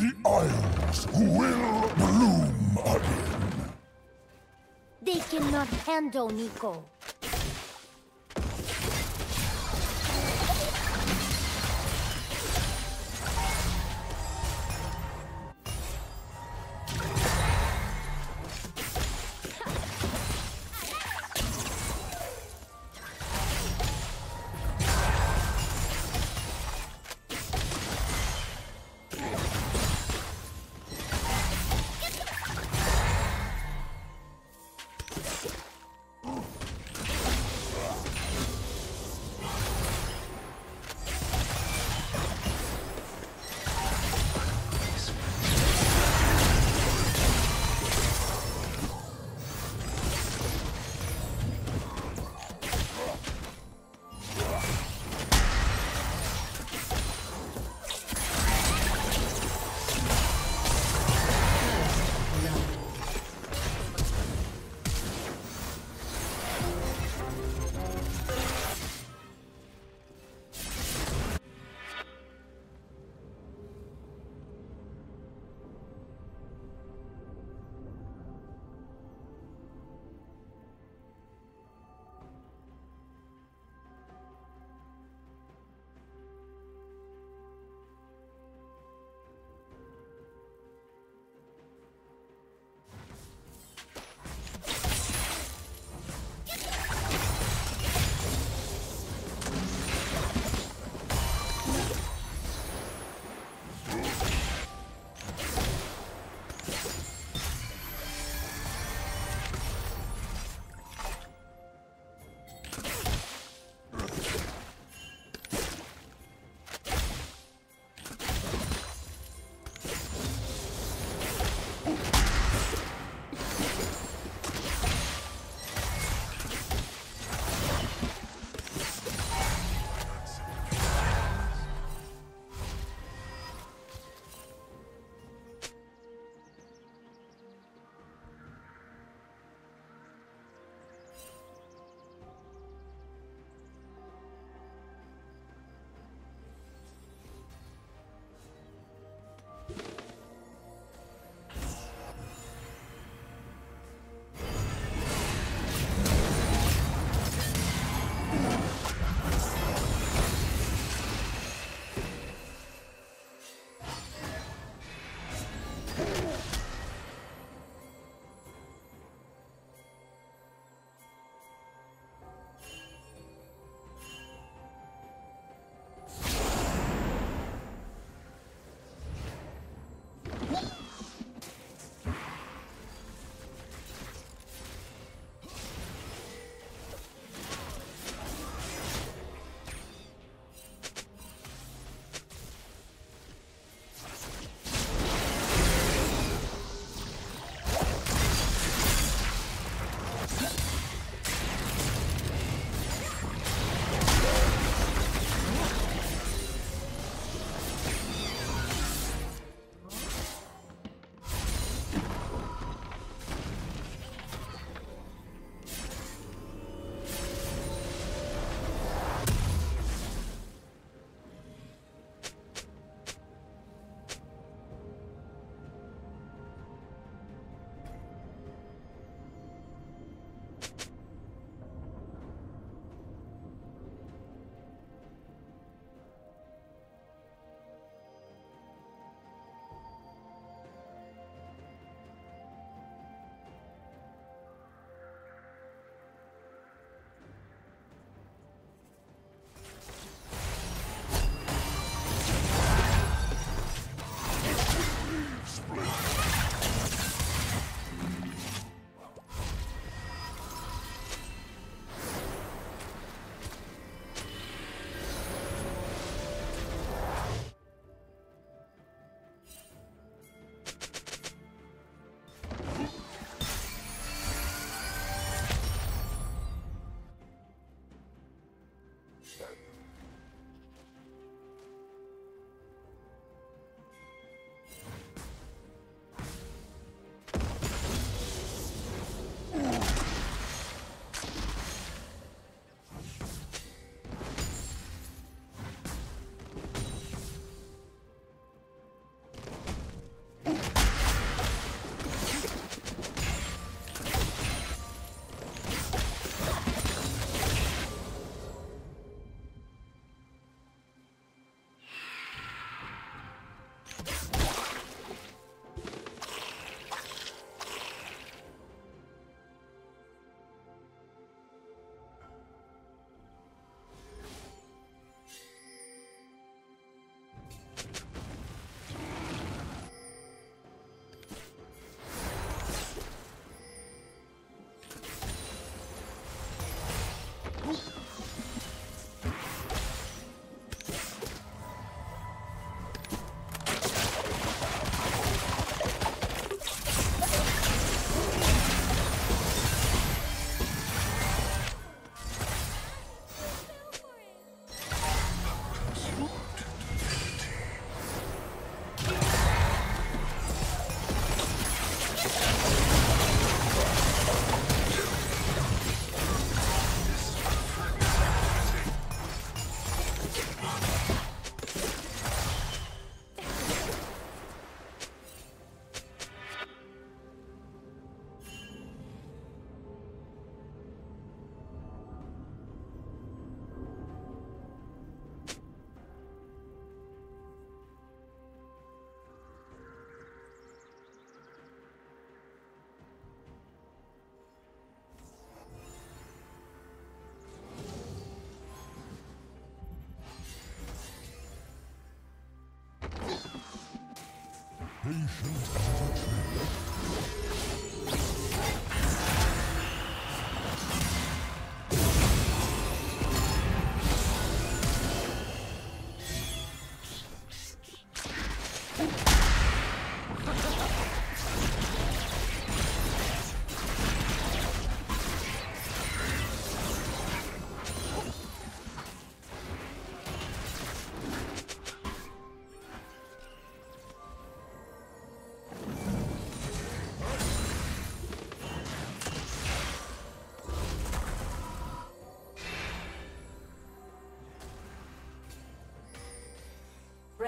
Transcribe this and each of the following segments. The Isles will bloom again. They cannot handle Neeko.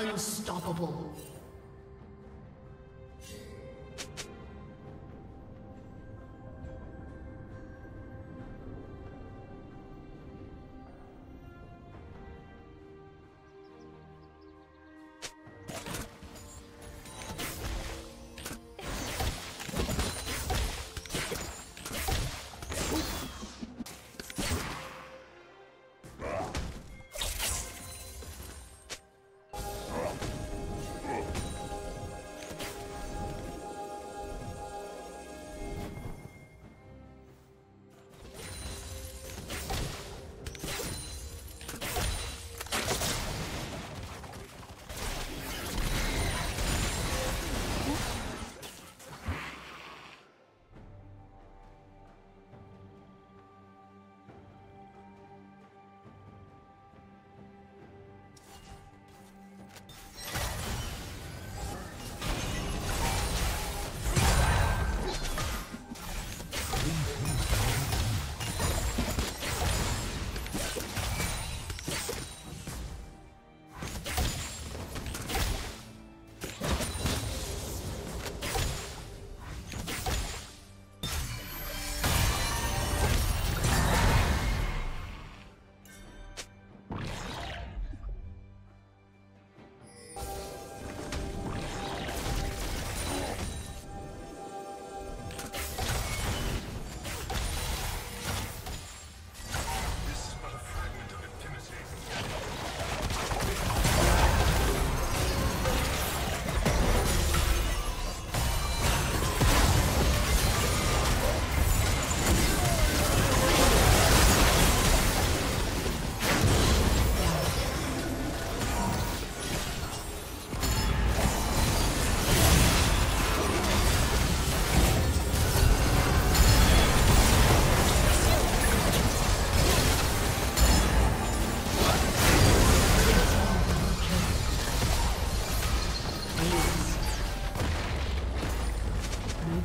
Unstoppable.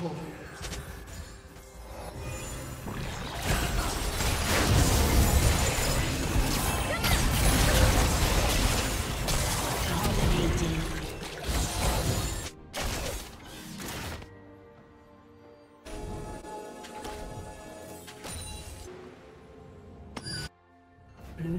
unstoppable. Blue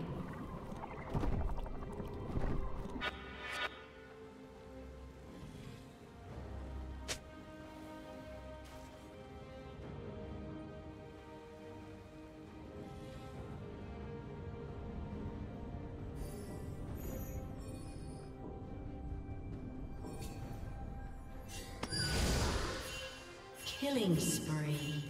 Killing spree.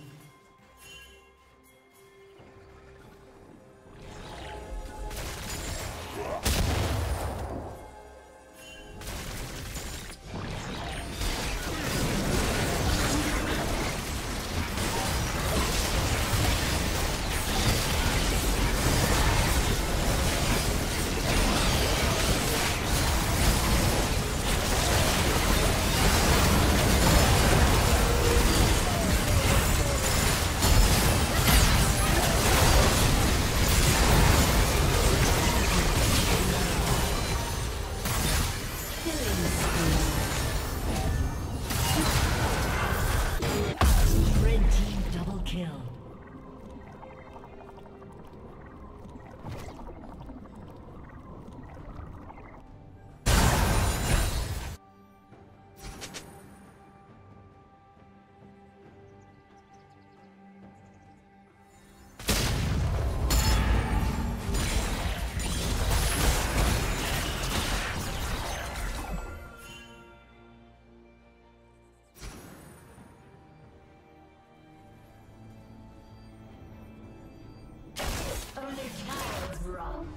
on a child's run.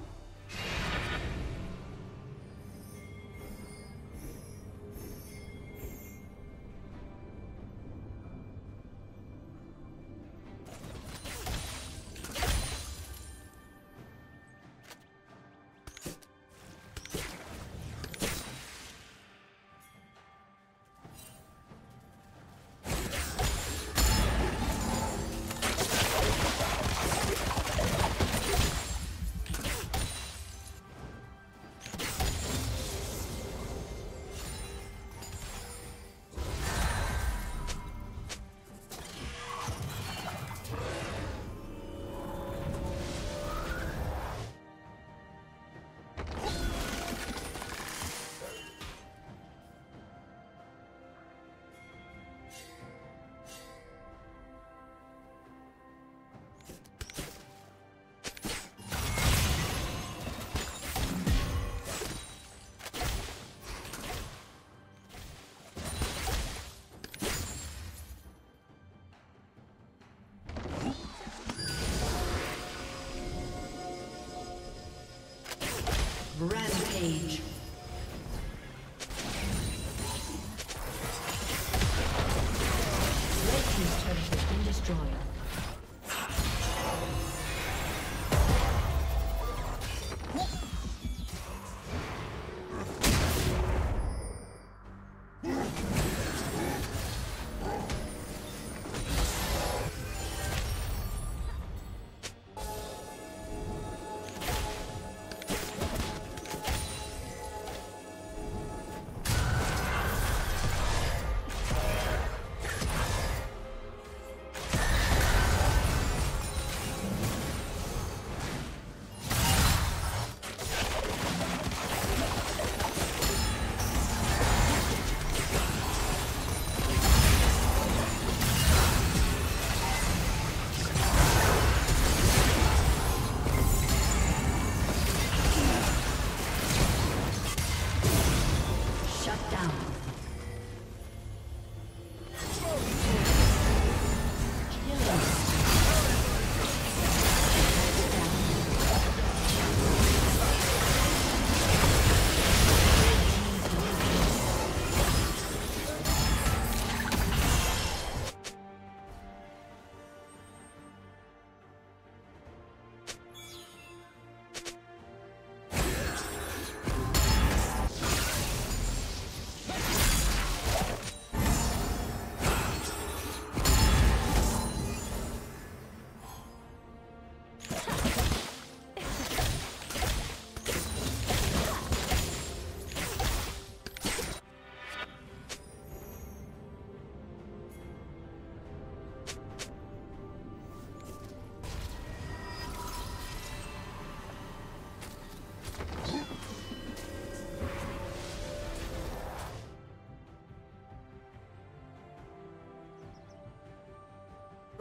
Rampage.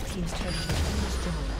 Red team's turret has been destroyed.